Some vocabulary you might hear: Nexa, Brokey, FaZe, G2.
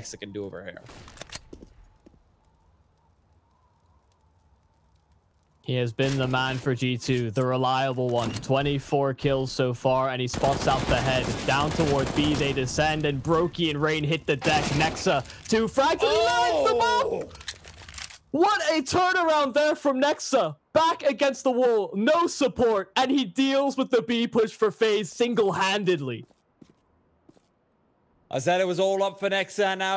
Nexa can do over here. He has been the man for G2, the reliable one. 24 kills so far, and he spots out the head. Down toward B, they descend, and Brokey and Rain hit the deck. Nexa, two frags, and he lines them up! What a turnaround there from Nexa. Back against the wall, no support, and he deals with the B push for FaZe single-handedly. I said it was all up for Nexa now.